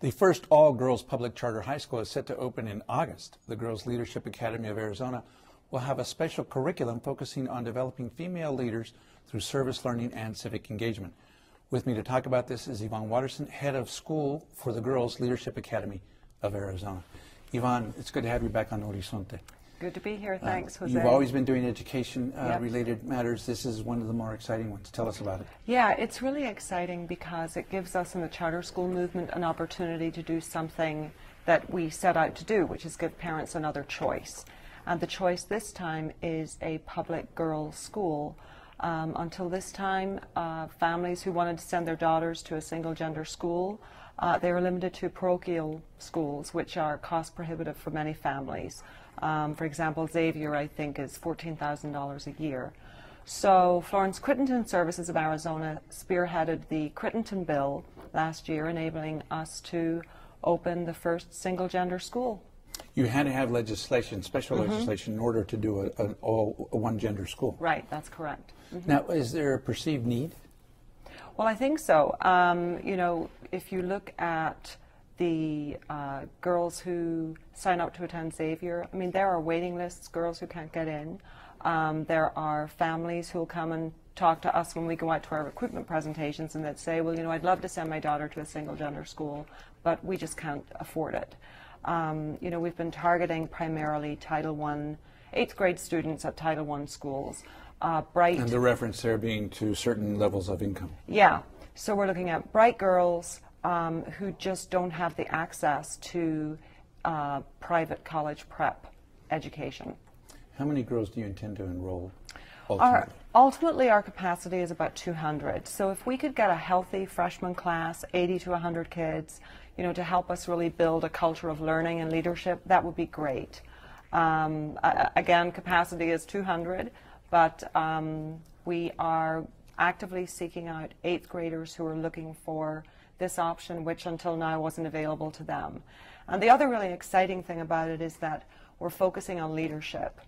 The first all-girls public charter high school is set to open in August. The Girls Leadership Academy of Arizona will have a special curriculum focusing on developing female leaders through service learning and civic engagement. With me to talk about this is Yvonne Watterson, head of school for the Girls Leadership Academy of Arizona. Yvonne, it's good to have you back on Horizonte. Good to be here. Thanks, Jose. You've always been doing education-related matters. This is one of the more exciting ones. Tell us about it. Yeah, it's really exciting because it gives us in the charter school movement an opportunity to do something that we set out to do, which is give parents another choice. And the choice this time is a public girls' school. Until this time, families who wanted to send their daughters to a single-gender school, they were limited to parochial schools, which are cost-prohibitive for many families. For example, Xavier, I think, is $14,000 a year. So Florence Crittenton Services of Arizona spearheaded the Crittenton Bill last year, enabling us to open the first single-gender school. You had to have legislation, special legislation, in order to do a one-gender school. Right, that's correct. Now, is there a perceived need? Well, I think so. You know, if you look at the girls who sign up to attend Xavier, I mean, there are waiting lists, girls who can't get in. There are families who will come and talk to us when we go out to our recruitment presentations, and that say, well, you know, I'd love to send my daughter to a single-gender school, but we just can't afford it. You know, we've been targeting primarily Title I, 8th grade students at Title I schools. And the reference there being to certain levels of income. Yeah, so we're looking at bright girls who just don't have the access to private college prep education. How many girls do you intend to enroll ultimately? Ultimately, our capacity is about 200. So if we could get a healthy freshman class, 80 to 100 kids, you know, to help us really build a culture of learning and leadership, that would be great. Again, capacity is 200, but we are actively seeking out 8th graders who are looking for this option, which until now wasn't available to them. And the other really exciting thing about it is that we're focusing on leadership.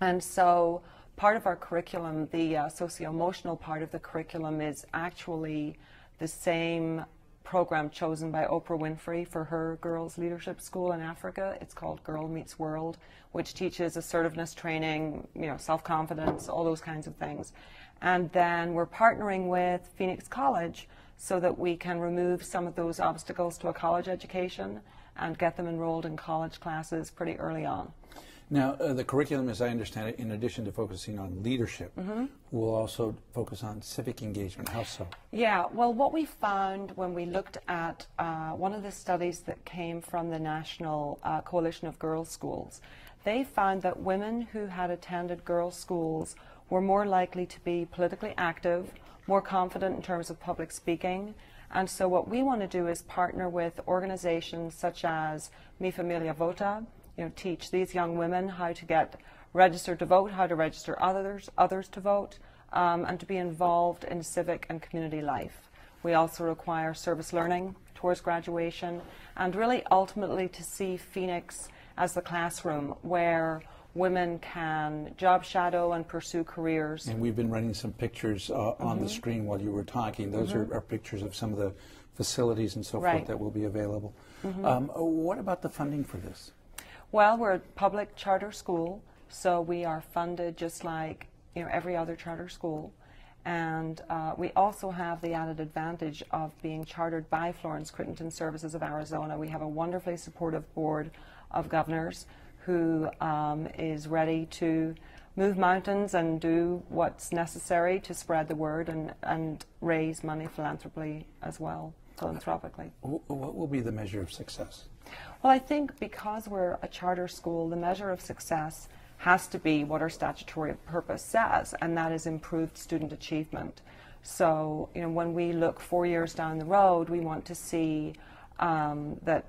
And so part of our curriculum, the socio-emotional part of the curriculum, is actually the same program chosen by Oprah Winfrey for her girls' leadership school in Africa. It's called Girl Meets World, which teaches assertiveness training, you know, self-confidence, all those kinds of things. And then we're partnering with Phoenix College so that we can remove some of those obstacles to a college education and get them enrolled in college classes pretty early on. Now, the curriculum, as I understand it, in addition to focusing on leadership, will also focus on civic engagement. How so? Yeah, well, what we found when we looked at one of the studies that came from the National Coalition of Girls' Schools, they found that women who had attended girls' schools were more likely to be politically active, more confident in terms of public speaking. And so what we want to do is partner with organizations such as Mi Familia Vota, you know, teach these young women how to get registered to vote, how to register others to vote, and to be involved in civic and community life. We also require service learning towards graduation, and really ultimately to see Phoenix as the classroom where women can job shadow and pursue careers. And we've been running some pictures on the screen while you were talking. Those are pictures of some of the facilities and so forth that will be available. What about the funding for this? Well, we're a public charter school, so we are funded just like, you know, every other charter school. And we also have the added advantage of being chartered by Florence Crittenton Services of Arizona. We have a wonderfully supportive board of governors who is ready to move mountains and do what's necessary to spread the word and raise money philanthropically as well, philanthropically. What will be the measure of success? Well, I think because we're a charter school, the measure of success has to be what our statutory purpose says, and that is improved student achievement. So, you know, when we look 4 years down the road, we want to see that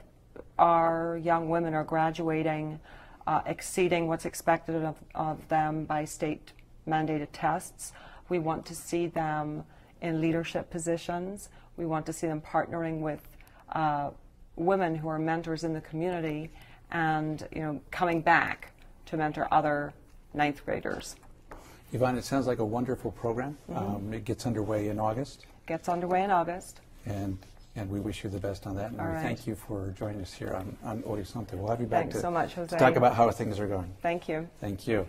our young women are graduating exceeding what's expected of them by state-mandated tests. We want to see them in leadership positions. We want to see them partnering with women who are mentors in the community and, you know, coming back to mentor other ninth graders. Yvonne, it sounds like a wonderful program. It gets underway in August. And And we wish you the best on that. And we thank you for joining us here on Horizonte. We'll have you back to talk about how things are going. Thank you. Thank you.